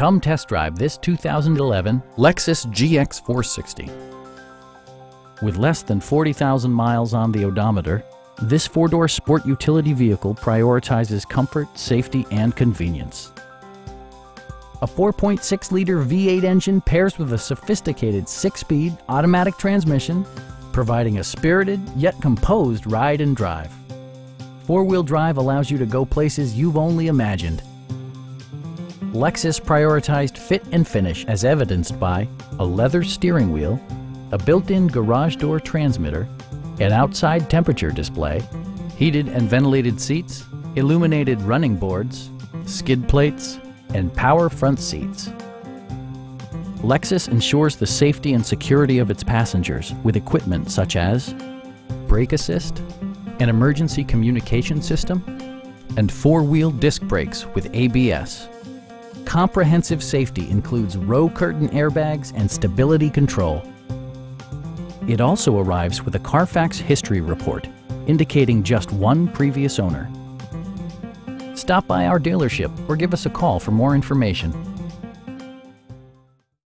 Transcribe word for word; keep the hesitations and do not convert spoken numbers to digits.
Come test drive this two thousand eleven Lexus G X four sixty. With less than forty thousand miles on the odometer, this four-door sport utility vehicle prioritizes comfort, safety, and convenience. A four point six liter V eight engine pairs with a sophisticated six-speed automatic transmission, providing a spirited yet composed ride and drive. Four-wheel drive allows you to go places you've only imagined. Lexus prioritized fit and finish as evidenced by a leather steering wheel, a built-in garage door transmitter, an outside temperature display, heated and ventilated seats, illuminated running boards, skid plates, and power front seats. Lexus ensures the safety and security of its passengers with equipment such as brake assist, an emergency communication system, and four-wheel disc brakes with A B S. Comprehensive safety includes row curtain airbags and stability control. It also arrives with a Carfax history report, indicating just one previous owner. Stop by our dealership or give us a call for more information.